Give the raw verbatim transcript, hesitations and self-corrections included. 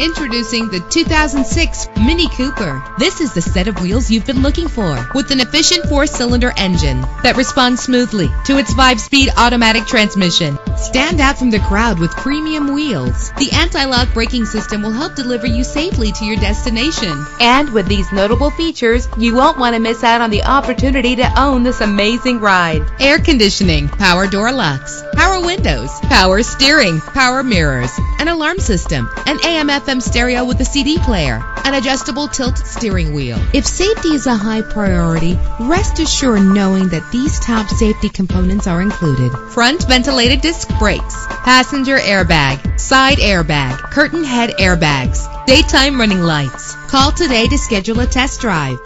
Introducing the two thousand six MINI Cooper. This is the set of wheels you've been looking for, with an efficient four-cylinder engine that responds smoothly to its five-speed automatic transmission. Stand out from the crowd with premium wheels. The anti-lock braking system will help deliver you safely to your destination. And with these notable features, you won't want to miss out on the opportunity to own this amazing ride. Air conditioning, power door locks, power windows, power steering, power mirrors, an alarm system, an A M F M stereo with a C D player, an adjustable tilt steering wheel. If safety is a high priority, rest assured knowing that these top safety components are included: front ventilated disc brakes, passenger airbag, side airbag, curtain head airbags, daytime running lights. Call today to schedule a test drive.